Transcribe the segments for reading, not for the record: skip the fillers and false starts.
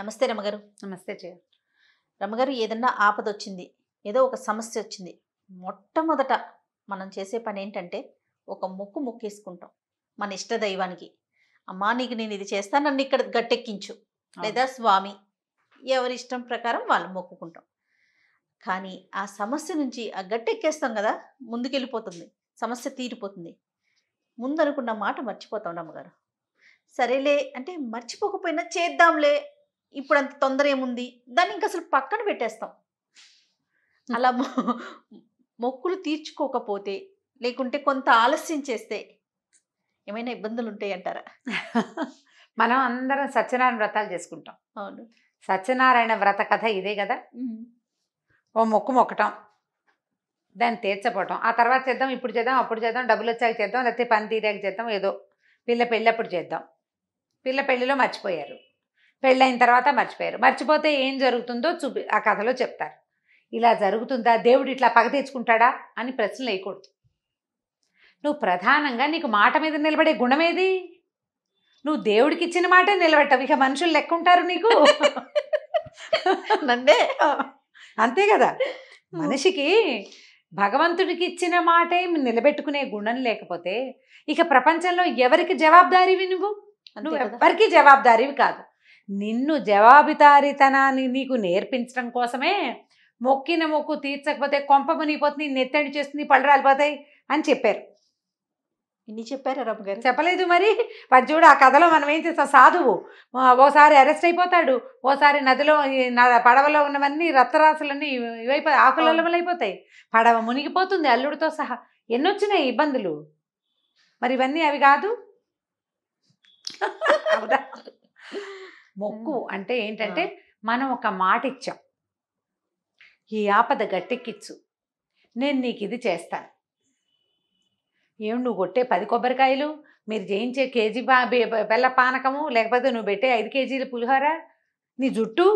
నమస్తే రమగారు. నమస్తే జయ. రమగారు, ఏదన్నా ఆపద వచ్చింది, ఏదో ఒక సమస్య వచ్చింది, మొట్టమొదట మనం చేసే పని ఏంటంటే ఒక మొక్కేసుకుంటాం మన ఇష్ట దైవానికి. అమ్మా నీకు నేను ఇది చేస్తాను, నన్ను ఇక్కడ గట్టెక్కించు, లేదా స్వామి, ఎవరి ఇష్టం ప్రకారం వాళ్ళు మొక్కుకుంటాం. కానీ ఆ సమస్య నుంచి ఆ గట్టెక్కేస్తాం కదా, ముందుకెళ్ళిపోతుంది, సమస్య తీరిపోతుంది, ముందనుకున్న మాట మర్చిపోతాం రమగారు. సరేలే అంటే మర్చిపోకపోయినా చేద్దాంలే, ఇప్పుడు అంత తొందర ఏముంది, దాన్ని ఇంక అసలు పక్కన పెట్టేస్తాం. అలా మొక్కులు తీర్చుకోకపోతే, లేకుంటే కొంత ఆలస్యం చేస్తే ఏమైనా ఇబ్బందులు ఉంటాయి అంటారా? మనం అందరం సత్యనారాయణ వ్రతాలు చేసుకుంటాం. అవును, సత్యనారాయణ వ్రత కథ ఇదే కదా. ఓ మొక్కు మొక్కటం, దాన్ని తీర్చపోవటం, ఆ తర్వాత చేద్దాం, ఇప్పుడు చేద్దాం, అప్పుడు చేద్దాం, డబ్బులు వచ్చాక చేద్దాం, లేకపోతే పని తీరాక చేద్దాం, ఏదో పిల్ల పెళ్ళప్పుడు చేద్దాం. పిల్ల పెళ్ళిలో మర్చిపోయారు, పెళ్ళైన తర్వాత మర్చిపోయారు. మర్చిపోతే ఏం జరుగుతుందో ఆ కథలో చెప్తారు. ఇలా జరుగుతుందా, దేవుడు ఇట్లా పగ తెచ్చుకుంటాడా అని ప్రశ్నలు వేయకూడదు. నువ్వు ప్రధానంగా నీకు మాట మీద నిలబడే గుణమేది? నువ్వు దేవుడికి ఇచ్చిన మాటే నిలబెట్టవు, ఇక మనుషులు లెక్క ఉంటారు నీకు నందే. అంతే కదా, మనిషికి భగవంతుడికి ఇచ్చిన మాటే నిలబెట్టుకునే గుణం లేకపోతే ఇక ప్రపంచంలో ఎవరికి జవాబుదారీవి నువ్వు? నువ్వు ఎవరికి జవాబుదారీవి కాదు. నిన్ను జవాబుదారీతనాన్ని నీకు నేర్పించడం కోసమే మొక్కిన మొక్కు తీర్చకపోతే కొంప మునిగిపోతుంది, నెత్తడి చేస్తుంది, పళ్ళు రాలిపోతాయి అని చెప్పారు. ఇన్ని చెప్పారు రమగారు, చెప్పలేదు మరి. వాడు చూడు, ఆ కథలో మనం ఏం చేస్తాం, సాధువు ఓసారి అరెస్ట్ అయిపోతాడు, ఓసారి నదిలో పడవలో ఉన్నవన్నీ రక్తరాశులన్నీ ఇవైపోయి ఆకులలమైపోతాయి, పడవ మునిగిపోతుంది అల్లుడితో సహా. ఎన్నొచ్చినాయి ఇబ్బందులు, మరి ఇవన్నీ అవి కాదు. మొక్కు అంటే ఏంటంటే మనం ఒక మాట ఇచ్చాం, ఈ ఆపద గట్టెక్కిచ్చు, నేను నీకు ఇది చేస్తాను. ఏమి నువ్వు కొట్టే 10 కొబ్బరికాయలు, మీరు చేయించే కేజీ బెల్ల పానకము, లేకపోతే నువ్వు పెట్టే 5 కేజీల పులిహోర, నీ జుట్టు,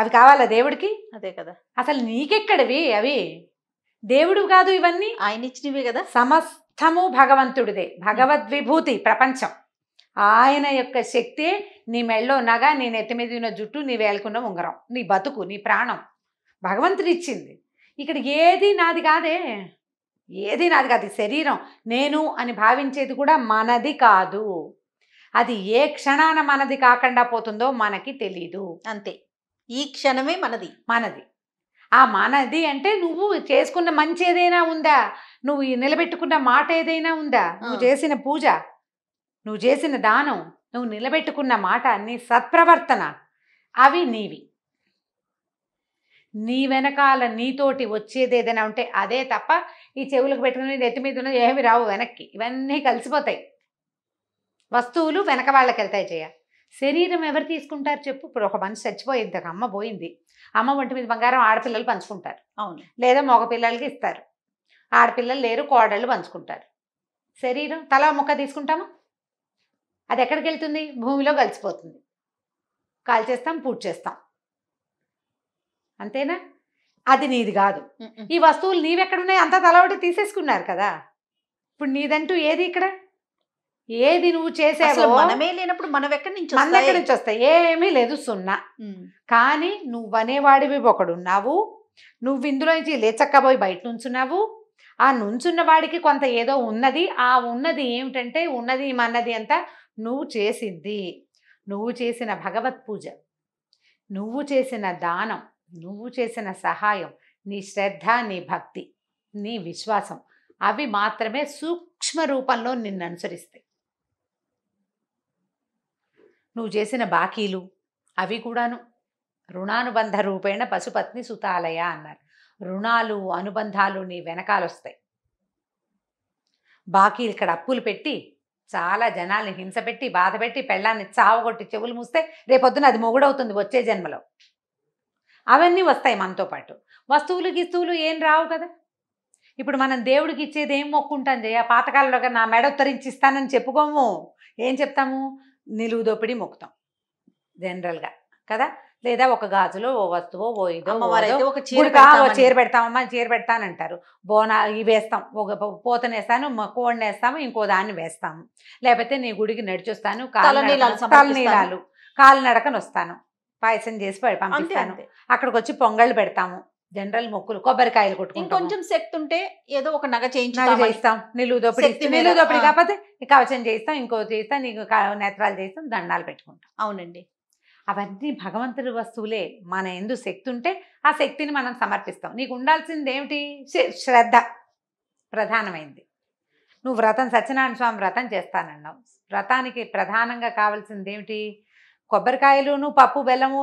అవి కావాలా దేవుడికి? అదే కదా. అసలు నీకెక్కడవి అవి? దేవుడు కాదు, ఇవన్నీ ఆయన ఇచ్చినవి కదా. సమస్తము భగవంతుడిదే, భగవద్విభూతి ప్రపంచం. ఆయన యొక్క శక్తే నీ మెళ్ళో నగ, నీ నెత్తి మీద ఉన్న జుట్టు, నీ వేలుకున్న ఉంగరం, నీ బతుకు, నీ ప్రాణం భగవంతుడు ఇచ్చింది. ఇక్కడ ఏది నాది కాదే, ఏది నాది కాదు. శరీరం నేను అని భావించేది కూడా మనది కాదు. అది ఏ క్షణాన మనది కాకుండా పోతుందో మనకి తెలీదు. అంతే, ఈ క్షణమే మనది. మనది ఆ మనది అంటే నువ్వు చేసుకున్న మంచి ఏదైనా ఉందా, నువ్వు నిలబెట్టుకున్న మాట ఏదైనా ఉందా, నువ్వు చేసిన పూజ, నువ్వు చేసిన దానం, నువ్వు నిలబెట్టుకున్న మాట, నీ సత్ప్రవర్తన, అవి నీవి. నీ వెనకాల నీతోటి వచ్చేది ఏదైనా ఉంటే అదే తప్ప ఈ చెవులకు పెట్టుకుని నెత్తి మీద ఉన్నది ఏమి రావు వెనక్కి. ఇవన్నీ కలిసిపోతాయి, వస్తువులు వెనక వాళ్ళకి వెళ్తాయి. శరీరం ఎవరు తీసుకుంటారు చెప్పు? ఇప్పుడు ఒక మనిషి చచ్చిపోయింది, అమ్మ పోయింది, అమ్మ ఒంటి మీద బంగారం ఆడపిల్లలు పంచుకుంటారు. అవును, లేదా మగపిల్లలకి ఇస్తారు, ఆడపిల్లలు లేరు కోడళ్ళు పంచుకుంటారు. శరీరం తల ముక్క తీసుకుంటామా? అది ఎక్కడికి వెళ్తుంది? భూమిలో కలిసిపోతుంది. కాల్చేస్తాం, పూజ చేస్తాం, అంతేనా? అది నీది కాదు. ఈ వస్తువులు నీవెక్కడున్నాయి? అంతా తలవటి తీసేసుకున్నారు కదా. ఇప్పుడు నీదంటూ ఏది ఇక్కడ? ఏది నువ్వు చేసేవో మనమే లేనప్పుడు మనం ఎక్కడి నుంచి మన దగ్గర నుంచి వస్తాయి? ఏమీ లేదు, సున్నా. కానీ నువ్వనేవాడివి ఒకడున్నావు, నువ్వు ఇందులో నుంచి లేచక్కబోయి బయట నుంచున్నావు. ఆ నుంచున్న వాడికి కొంత ఏదో ఉన్నది. ఆ ఉన్నది ఏమిటంటే, ఉన్నది మనది అంతా నువ్వు చేసింది, నువ్వు చేసిన భగవత్ పూజ, నువ్వు చేసిన దానం, నువ్వు చేసిన సహాయం, నీ శ్రద్ధ, నీ భక్తి, నీ విశ్వాసం, అవి మాత్రమే సూక్ష్మ రూపంలో నిన్ను అనుసరిస్తాయి. నువ్వు చేసిన బాకీలు అవి కూడాను. రుణానుబంధ రూపేణ పశుపత్ని సుతాలయ అన్నారు. రుణాలు అనుబంధాలు నీ వెనకాలొస్తాయి. బాకీలు ఇక్కడ అప్పులు పెట్టి చాలా జనాల్ని హింస పెట్టి, బాధ పెట్టి, పెళ్ళాన్ని చావగొట్టి చెవులు మూస్తే రేపొద్దున అది మొగుడవుతుంది వచ్చే జన్మలో. అవన్నీ వస్తాయి మనతో పాటు. వస్తువులు గిస్తువులు ఏం రావు కదా. ఇప్పుడు మనం దేవుడికి ఇచ్చేది ఏం మొక్కుంటాం జయ? పాతకాలంలో నా మెడ ఉత్తరించిస్తానని చెప్పుకోము. ఏం చెప్తాము? నిలువు దోపిడి మొక్కుతాం జనరల్గా కదా, లేదా ఒక గాజులో ఓ వస్తువు, ఓ ఇదో, ఒక చీర పెడతామమ్మా, చీర పెడతానంటారు, బోనా ఇవి వేస్తాం, ఒక పోతనేస్తాను, కోడిని వేస్తాము, ఇంకో దాన్ని వేస్తాము, లేకపోతే నీ గుడికి నడిచొస్తాను, కాలు నీలాలు, కాలినడకను వస్తాను, పాయసం చేసి పంపిస్తాను. అక్కడికి వచ్చి పొంగళ్ళు పెడతాము, జనరల్ మొక్కులు, కొబ్బరికాయలు కొట్టుకుంటాం. ఇంకొంచెం శక్తి ఉంటే ఏదో ఒక నగ చేయిస్తాం, నిలువుదోపిడి కాకపోతే కవచం చేయిస్తాం, ఇంకో చేయిస్తాం, నీకు నేత్రాలు చేయిస్తాం, దండాలు పెట్టుకుంటాం. అవునండి, అవన్నీ భగవంతుడి వస్తువులే. మన ఎందు శక్తి ఉంటే ఆ శక్తిని మనం సమర్పిస్తాం. నీకు ఉండాల్సింది ఏమిటి? శ్రద్ధ ప్రధానమైంది. నువ్వు వ్రతం, సత్యనారాయణ స్వామి వ్రతం చేస్తానన్నావు. వ్రతానికి ప్రధానంగా కావాల్సింది ఏమిటి? కొబ్బరికాయలును, పప్పు, బెల్లము,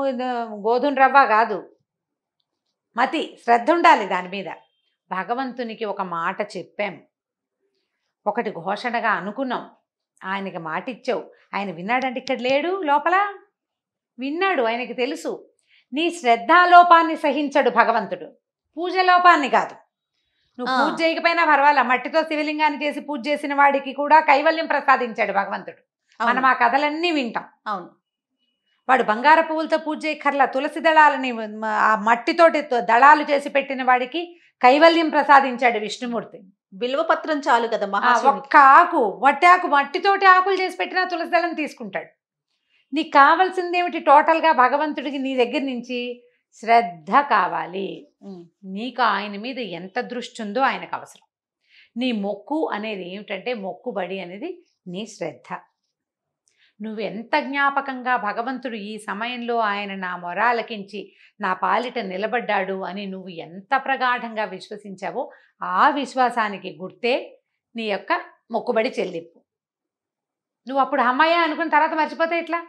గోధుమ రవ్వ కాదు, మతి, శ్రద్ధ ఉండాలి దాని మీద. భగవంతునికి ఒక మాట చెప్పాం, ఒకటి ఘోషణగా అనుకున్నాం, ఆయనకి మాట ఇచ్చావు. ఆయన విన్నాడంటే ఇక్కడ లేడు, లోపల విన్నాడు, ఆయనకి తెలుసు. నీ శ్రద్ధాలోపాన్ని సహించడు భగవంతుడు, పూజలోపాన్ని కాదు. నువ్వు పూజ చేయకపోయినా పర్వాలా, మట్టితో శివలింగాన్ని చేసి పూజ చేసిన వాడికి కూడా కైవల్యం ప్రసాదించాడు భగవంతుడు. మనం ఆ కథలన్నీ వింటాం. అవును, వాడు బంగారు పువ్వులతో పూజ చేయక్కర్లా, తులసి దళాలని ఆ మట్టితోటి దళాలు చేసి పెట్టిన వాడికి కైవల్యం ప్రసాదించాడు విష్ణుమూర్తి. బిల్వపత్రం చాలు కదమ్మా, ఒక్క ఆకు, వట్టి ఆకు, మట్టితోటి ఆకులు చేసి పెట్టినా తులసి దళం తీసుకుంటాడు. నీకు కావాల్సింది ఏమిటి? టోటల్గా భగవంతుడికి నీ దగ్గర నుంచి శ్రద్ధ కావాలి. నీకు ఆయన మీద ఎంత దృష్టి ఉందో ఆయనకు అవసరం. నీ మొక్కు అనేది ఏమిటంటే, మొక్కుబడి అనేది నీ శ్రద్ధ. నువ్వెంత జ్ఞాపకంగా భగవంతుడు ఈ సమయంలో ఆయన నా మొరాలకించి నా పాలిట నిలబడ్డాడు అని నువ్వు ఎంత ప్రగాఢంగా విశ్వసించావో, ఆ విశ్వాసానికి గుర్తే నీ యొక్క మొక్కుబడి చెల్లింపు. నువ్వు అప్పుడు అమ్మాయి అనుకున్న తర్వాత మర్చిపోతే ఎట్లా?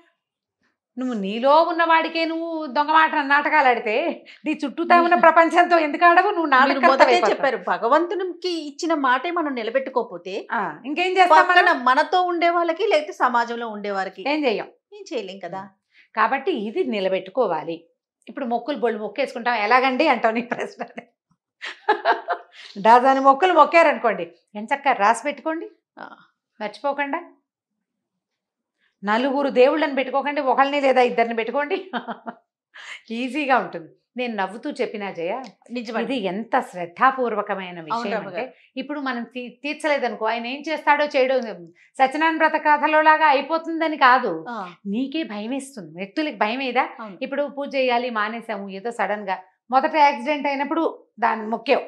నువ్వు నీలో ఉన్నవాడికే నువ్వు దొంగమాట నాటకాలు ఆడితే నీ చుట్టూతా ఉన్న ప్రపంచంతో ఎందుకు ఆడవు? నువ్వు నాటకాలు చెప్పారు, భగవంతునికి ఇచ్చిన మాటే మనం నిలబెట్టుకోకపోతే ఇంకేం చేస్తాం? మనతో ఉండే వాళ్ళకి లేకపోతే సమాజంలో ఉండేవారికి ఏం చెయ్యం? ఏం చేయలేం కదా. కాబట్టి ఇది నిలబెట్టుకోవాలి. ఇప్పుడు మొక్కులు బొళ్ళు మొక్కేసుకుంటాం, ఎలాగండి అంటావు. నీ ప్రశ్న దాదాని మొక్కులు మొక్కారనుకోండి, ఎంచక్క రాసి పెట్టుకోండి, మర్చిపోకుండా. నలుగురు దేవుళ్ళని పెట్టుకోకండి, ఒకరిని లేదా ఇద్దరిని పెట్టుకోండి, ఈజీగా ఉంటుంది. నేను నవ్వుతూ చెప్పినా జయ, ఇది ఎంత శ్రద్ధాపూర్వకమైన విషయం అంటే, ఇప్పుడు మనం తీర్చలేదనుకో, ఆయన ఏం చేస్తాడో చేయడో సత్యనారాయణ వ్రత కథలో లాగా అయిపోతుందని కాదు, నీకే భయం వేస్తుంది. వ్యక్తులకి భయం ఏదా? ఇప్పుడు పూజ చేయాలి మానేసాము, ఏదో సడన్ గా మొదట యాక్సిడెంట్ అయినప్పుడు దాన్ని మొక్కేవు,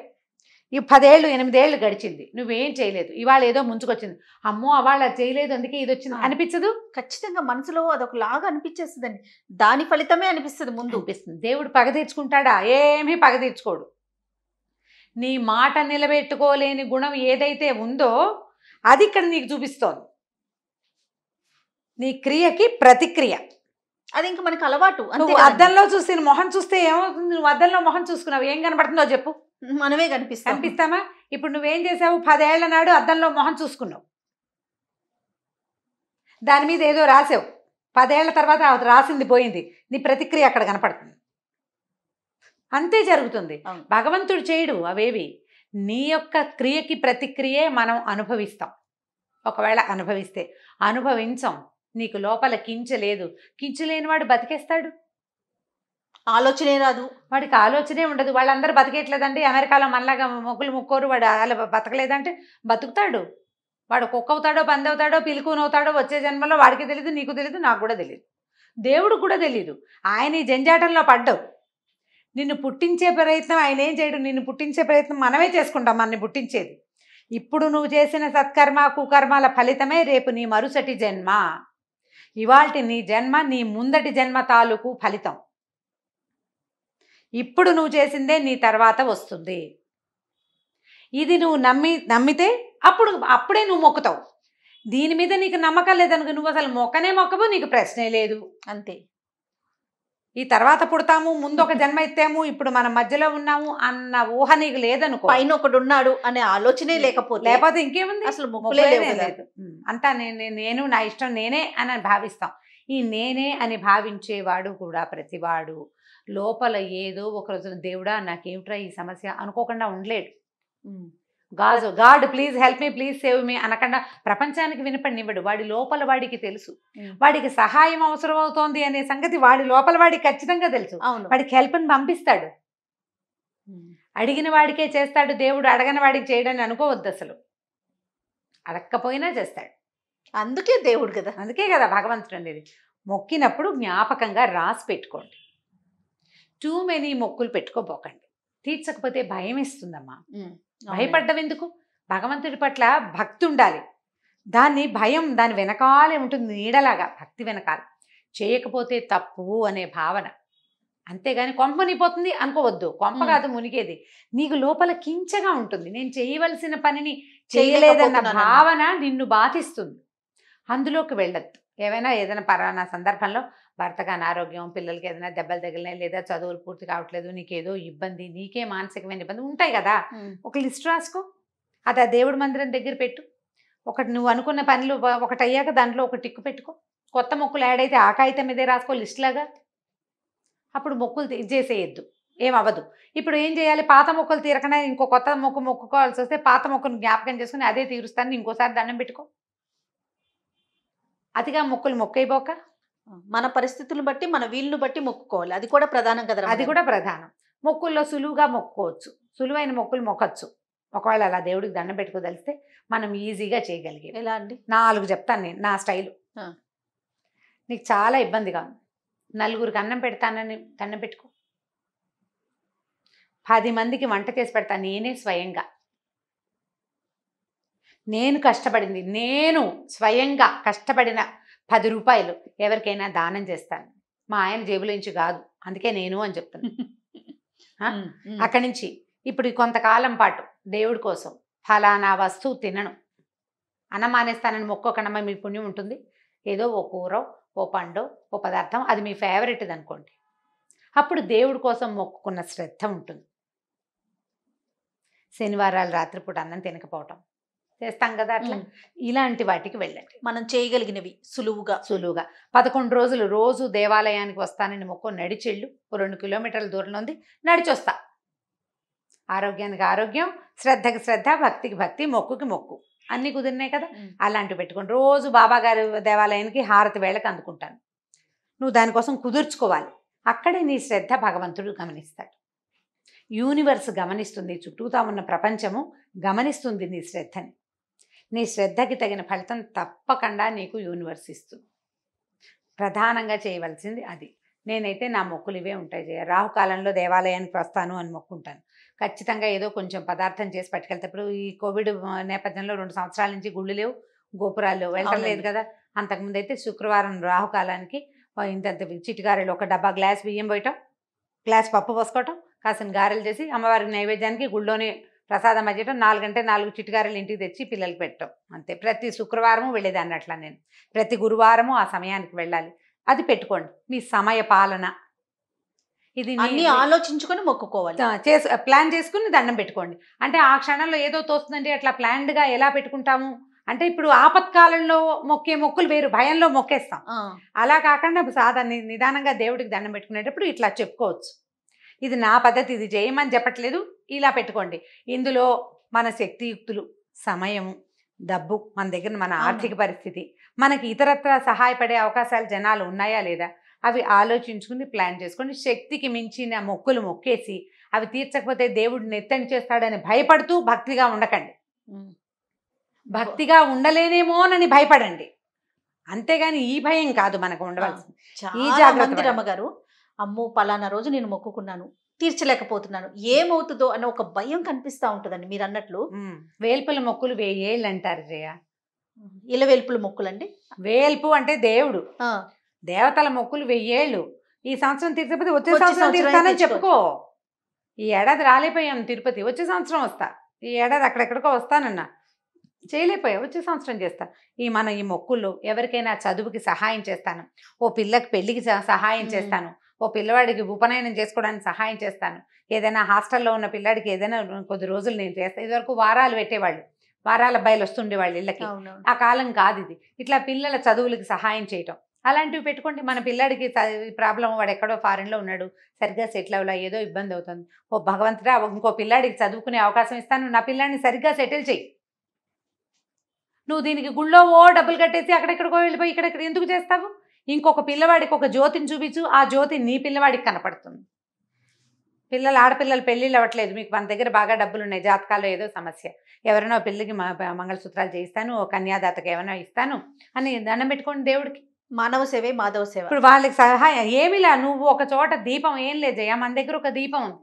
ఈ 10 ఏళ్ళు 8 ఏళ్ళు గడిచింది, నువ్వేం చేయలేదు, ఇవాళ ఏదో ముంచుకొచ్చింది, అమ్మో అవాళ చేయలేదు అందుకే ఇది వచ్చింది అనిపించదు? ఖచ్చితంగా మనసులో అదొక లాగా అనిపించేస్తుందండి, దాని ఫలితమే అనిపిస్తుంది ముందు అనిపిస్తుంది. దేవుడు పగ తీర్చుకుంటాడా? ఏమీ పగ తీర్చుకోడు. నీ మాట నిలబెట్టుకోలేని గుణం ఏదైతే ఉందో అది ఇక్కడ నీకు చూపిస్తోంది, నీ క్రియకి ప్రతిక్రియ. అది ఇంక మనకు అలవాటు. నువ్వు అద్దంలో చూసిన మొహం చూస్తే ఏమవుతుంది? నువ్వు అద్దంలో మొహం చూసుకున్నావు, ఏం కనబడుతుందో చెప్పు? మనమే కనిపిస్తామా? ఇప్పుడు నువ్వేం చేసావు? 10 ఏళ్ల నాడు అద్దంలో మొహం చూసుకున్నావు, దాని మీద ఏదో రాసావు, 10 ఏళ్ల తర్వాత రాసింది పోయింది, నీ ప్రతిక్రియ అక్కడ కనపడుతుంది. అంతే జరుగుతుంది. భగవంతుడు చేయడు అవేవి, నీ యొక్క క్రియకి ప్రతిక్రియే మనం అనుభవిస్తాం. ఒకవేళ అనుభవిస్తే అనుభవించం. నీకు లోపల కించలేదు, కించలేనివాడు బతికేస్తాడు? ఆలోచనే రాదు వాడికి, ఆలోచనే ఉండదు. వాళ్ళందరూ బతికేయట్లేదండి, అమెరికాలో మనలాగా మొగ్గులు మొక్కోరు, వాడు అలా బతకలేదంటే బతుకుతాడు. వాడు కుక్క అవుతాడో, పంది అవుతాడో, పిలుకునవుతాడో, వచ్చే జన్మలో వాడికి తెలియదు, నీకు తెలియదు, నాకు కూడా తెలియదు, దేవుడు కూడా తెలియదు. ఆయన ఈ జంజాటంలో పడ్డావు. నిన్ను పుట్టించే ప్రయత్నం ఆయన ఏం చేయడు, నిన్ను పుట్టించే ప్రయత్నం మనమే చేసుకుంటాం, మనని పుట్టించేది. ఇప్పుడు నువ్వు చేసిన సత్కర్మ కుకర్మల ఫలితమే రేపు నీ మరుసటి జన్మ. ఇవాల్టి నీ జన్మ నీ ముందటి జన్మ తాలూకు ఫలితం. ఇప్పుడు నువ్వు చేసిందే నీ తర్వాత వస్తుంది. ఇది నువ్వు నమ్మితే అప్పుడే నువ్వు మొక్కుతావు. దీని మీద నీకు నమ్మకం లేదనుకో, నువ్వు అసలు మొక్కనే మొక్కవు, నీకు ప్రశ్నే లేదు, అంతే. ఈ తర్వాత పుడతాము, ముందు ఒక జన్మ ఎత్తాము, ఇప్పుడు మన మధ్యలో ఉన్నాము అన్న ఊహ నీకు లేదనుకో, పైన ఒకడు ఉన్నాడు అనే ఆలోచనే లేకపోతే ఇంకేముంది అసలు? మొక్కలేదు అంతా నేను నా ఇష్టం నేనే అని భావిస్తాం. ఈ నేనే అని భావించేవాడు కూడా ప్రతివాడు లోపల ఏదో ఒక రోజున దేవుడా నాకేమిట్రా ఈ సమస్య అనుకోకుండా ఉండలేడు. God please help me, please save me అనకుండా ప్రపంచానికి వినపడినివ్వడు. వాడి లోపల వాడికి తెలుసు, వాడికి సహాయం అవసరం అవుతోంది అనే సంగతి వాడి లోపల వాడికి ఖచ్చితంగా తెలుసు. వాడికి హెల్ప్ని పంపిస్తాడు, అడిగిన వాడికే చేస్తాడు. దేవుడు అడగని వాడికి చేయడని అనుకోవద్దు అసలు, అడక్కపోయినా చేస్తాడు. అందుకే దేవుడు కదా, అందుకే కదా భగవంతుడు అనేది. మొక్కినప్పుడు జ్ఞాపకంగా రాసి పెట్టుకోండి. టూ మెనీ మొక్కులు పెట్టుకోబోకండి, తీర్చకపోతే భయం ఇస్తుందమ్మా. భయపడ్డం ఎందుకు? భగవంతుడి పట్ల భక్తి ఉండాలి. దాన్ని భయం, దాని వెనకాలే ఉంటుంది నీడలాగా, భక్తి వెనకాల. చేయకపోతే తప్పు అనే భావన, అంతేగాని కొంపనిపోతుంది అనుకోవద్దు. కొంప కాదు మునిగేది, నీకు లోపల కించగా ఉంటుంది. నేను చేయవలసిన పనిని చేయలేదన్న భావన నిన్ను బాధిస్తుంది, అందులోకి వెళ్ళొద్దు. ఏదైనా పరానా సందర్భంలో భర్తకు అనారోగ్యం, పిల్లలకి ఏదైనా దెబ్బలు తగిలినాయి, లేదా చదువులు పూర్తి కావట్లేదు, నీకేదో ఇబ్బంది, నీకే మానసికమైన ఇబ్బంది ఉంటాయి కదా. ఒక లిస్ట్ రాసుకో, అది ఆ దేవుడి మందిరం దగ్గర పెట్టు. ఒకటి నువ్వు అనుకున్న పనులు ఒకటి అయ్యాక దాంట్లో ఒక టిక్కు పెట్టుకో. కొత్త మొక్కులు యాడ్ అయితే ఆ కాగితం మీదే రాసుకో లిస్ట్ లాగా. అప్పుడు మొక్కులు చేసేయద్దు, ఏమవ్వదు. ఇప్పుడు ఏం చేయాలి? పాత మొక్కులు తీరకనే ఇంకో కొత్త మొక్కు మొక్కుకోవాల్సి వస్తే పాత మొక్కును జ్ఞాపకం చేసుకుని అదే తీరుస్తాను, ఇంకోసారి దండం పెట్టుకో. అతిగా మొక్కులు మొక్కైపోక మన పరిస్థితులను బట్టి, మన వీలును బట్టి మొక్కుకోవాలి. అది కూడా ప్రధానం కదా. అది కూడా ప్రధానం. మొక్కుల్లో సులువుగా మొక్కుకోవచ్చు, సులువైన మొక్కులు మొక్కచ్చు. ఒకవేళ అలా దేవుడికి దండం పెట్టుకోదలిస్తే మనం ఈజీగా చేయగలిగే. ఎలా అండి? నాలుగు చెప్తాను నేను, నా స్టైలు. నీకు చాలా ఇబ్బందిగా ఉంది, నలుగురికి అన్నం పెడతానని దండం పెట్టుకో. 10 మందికి వంట చేసి పెడతాను నేనే స్వయంగా. నేను కష్టపడింది, నేను స్వయంగా కష్టపడిన 10 రూపాయలు ఎవరికైనా దానం చేస్తాను. మా ఆయన జేబులో నుంచి కాదు, అందుకే నేను అని చెప్తాను. అక్కడి నుంచి ఇప్పుడు కొంతకాలం పాటు దేవుడి కోసం ఫలానా వస్తువు తినను అన్నమానేస్తానని మొక్కొకనమ్మ, మీ పుణ్యం ఉంటుంది. ఏదో ఓ కూర, ఓ పండు, ఓ పదార్థం, అది మీ ఫేవరెట్ది అనుకోండి. అప్పుడు దేవుడి కోసం మొక్కుకున్న శ్రద్ధ ఉంటుంది. శనివారాలు రాత్రిపూట అన్నం తినకపోవటం చేస్తాం కదా, అట్లా ఇలాంటి వాటికి వెళ్ళండి. మనం చేయగలిగినవి సులువుగా 11 రోజులు రోజు దేవాలయానికి వస్తానని మొక్కు, నడిచెళ్ళు. 2 కిలోమీటర్ల దూరంలో ఉంది, నడిచొస్తా. ఆరోగ్యానికి ఆరోగ్యం, శ్రద్ధకి శ్రద్ధ, భక్తికి భక్తి, మొక్కుకి మొక్కు, అన్నీ కుదిరినాయి కదా. అలాంటివి పెట్టుకుని రోజు బాబాగారి దేవాలయానికి హారతి వేళకు అందుకుంటాను. నువ్వు దానికోసం కుదుర్చుకోవాలి. అక్కడే నీ శ్రద్ధ భగవంతుడు గమనిస్తాడు, యూనివర్స్ గమనిస్తుంది, చుట్టూతా ఉన్న ప్రపంచము గమనిస్తుంది నీ శ్రద్ధని. నీ శ్రద్ధకి తగిన ఫలితం తప్పకుండా నీకు యూనివర్స్ ఇస్తుంది. ప్రధానంగా చేయవలసింది అది. నేనైతే నా మొక్కులు ఇవే ఉంటాయి. రాహుకాలంలో దేవాలయానికి వస్తాను అని మొక్కుంటాను. ఖచ్చితంగా ఏదో కొంచెం పదార్థం చేసి పట్టుకెళ్తేప్పుడు, ఈ కోవిడ్ నేపథ్యంలో 2 సంవత్సరాల నుంచి గుళ్ళు లేవు, గోపురాలు లేవు, వెళ్ళలేదు కదా. అంతకుముందు అయితే శుక్రవారం రాహుకాలానికి ఇంతంత చిటిగారెలు, ఒక డబ్బా గ్లాస్ బియ్యం పోయటం, గ్లాస్ పప్పు పోసుకోవటం, కాసిన గారెలు చేసి అమ్మవారికి నైవేద్యానికి గుళ్ళోనే ప్రసాదం అయ్యటం, 4 గంటలకు 4 చిటిగారెలు ఇంటికి తెచ్చి పిల్లలకి పెట్టడం, అంతే. ప్రతి శుక్రవారము వెళ్ళేదాన్ని అట్లా నేను. ప్రతి గురువారము ఆ సమయానికి వెళ్ళాలి. అది పెట్టుకోండి, మీ సమయ పాలన. ఇది అన్నీ ఆలోచించుకొని మొక్కుకోవాలి, ప్లాన్ చేసుకుని దండం పెట్టుకోండి. అంటే ఆ క్షణంలో ఏదో తోస్తుందంటే అట్లా ప్లాన్డ్గా ఎలా పెట్టుకుంటాము అంటే, ఇప్పుడు ఆపత్కాలంలో మొక్కే మొక్కులు వేరు, భయంలో మొక్కేస్తాం. అలా కాకుండా సాధారణ నిదానంగా దేవుడికి దండం పెట్టుకునేటప్పుడు ఇట్లా చెప్పుకోవచ్చు. ఇది నా పద్ధతి, ఇది చేయమని చెప్పట్లేదు, ఇలా పెట్టుకోండి. ఇందులో మన శక్తియుక్తులు, సమయము, డబ్బు, మన దగ్గర మన ఆర్థిక పరిస్థితి, మనకి ఇతరత్రా సహాయపడే అవకాశాలు జనాలు ఉన్నాయా లేదా, అవి ఆలోచించుకుని ప్లాన్ చేసుకోండి. శక్తికి మించిన మొక్కులు మొక్కేసి అవి తీర్చకపోతే దేవుడు నెత్తని చేస్తాడని భయపడుతూ భక్తిగా ఉండకండి. భక్తిగా ఉండలేనేమోనని భయపడండి, అంతేగాని ఈ భయం కాదు మనకు ఉండవలసింది. ఈ జాగ్రత్త. అమ్మగారు, అమ్మో పలానా రోజు నేను మొక్కుకున్నాను, తీర్చలేకపోతున్నాను, ఏమవుతుందో అన్న ఒక భయం కనిపిస్తూ ఉంటుందండి. మీరు అన్నట్లు వేల్పుల మొక్కులు 1000 ఏళ్ళు అంటారు జయ. ఇలా వేల్పుల మొక్కులు అండి. వేల్పు అంటే దేవుడు, దేవతల మొక్కులు 1000 ఏళ్ళు. ఈ సంవత్సరం తీర్చకపోతే వచ్చే సంవత్సరం తీర్చానని చెప్పుకో. ఈ ఏడాది రాలేపోయాం తిరుపతి, వచ్చే సంవత్సరం వస్తా. ఈ ఏడాది అక్కడెక్కడికో వస్తానన్నా, చేయలేకపోయా, వచ్చే సంవత్సరం చేస్తా. ఈ మన ఈ మొక్కుల్లో ఎవరికైనా చదువుకి సహాయం చేస్తాను, ఓ పిల్లకి పెళ్లికి సహాయం చేస్తాను, ఓ పిల్లవాడికి ఉపనయనం చేసుకోవడానికి సహాయం చేస్తాను, ఏదైనా హాస్టల్లో ఉన్న పిల్లాడికి ఏదైనా కొద్ది రోజులు నేను చేస్తాను. ఇదివరకు వారాలు పెట్టేవాళ్ళు, వారాల బయలు వస్తుండేవాళ్ళు ఇళ్ళకి, ఆ కాలం కాదు ఇది. ఇట్లా పిల్లల చదువులకి సహాయం చేయటం అలాంటివి పెట్టుకోండి. మన పిల్లాడికి ప్రాబ్లం, వాడు ఎక్కడో ఫారెన్లో ఉన్నాడు, సరిగ్గా సెటిల్ అవ్వలా, ఏదో ఇబ్బంది అవుతుంది, ఓ భగవంతుడా ఇంకో పిల్లాడికి చదువుకునే అవకాశం ఇస్తాను, నా పిల్లాడిని సరిగ్గా సెటిల్ చేయి. నువ్వు దీనికి గుళ్ళో ఓ డబ్బులు కట్టేసి అక్కడెక్కడికో వెళ్ళిపోయి ఇక్కడెక్కడ ఎందుకు చేస్తావు? ఇంకొక పిల్లవాడికి ఒక జ్యోతిని చూపించు, ఆ జ్యోతి నీ పిల్లవాడికి కనపడుతుంది. పిల్లలు ఆడపిల్లలు పెళ్ళిళ్ళు అవ్వట్లేదు, మీకు మన దగ్గర బాగా డబ్బులు ఉన్నాయి, జాతకాల్లో ఏదో సమస్య, ఎవరైనా పిల్లకి మంగళసూత్రాలు చేయిస్తాను, కన్యాదాతకి ఏమైనా ఇస్తాను అని దండం పెట్టుకోండి దేవుడికి. Manav Seve, Madhav Seva. Provalixa, Yevila, Nuvoka, Deepam, Leja, Mandekruka Deepam.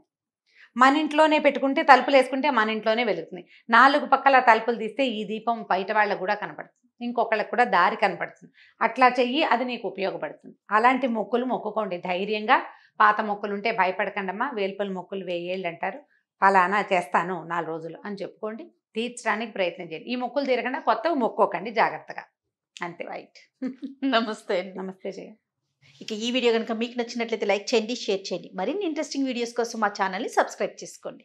Manintlone Petkunte, Talpaleskunte, Manintlone Velutni. Nalu Pakala Talpal, this day, E. Deepam, Paitavala Guda Kanapatan. In Kokalakuda, Dari Kanapatan. Atlacha ye, Adani Kopio Pertan. Alanti Mokul, Mokokonde, Dairianga, Pata Mokulunte, Piper Kandama, Velpal Mokul, Vail Lenter, Palana, Chestano, Nal Rosul, and Jepkondi, Teach Ranic Brayton. E. Mokul, they reckon a Kota Mokokandi Jagataka. Ante right. Namaste. Namaste Jaya. If you like this video, please like and share. If you have interesting videos, subscribe to my channel.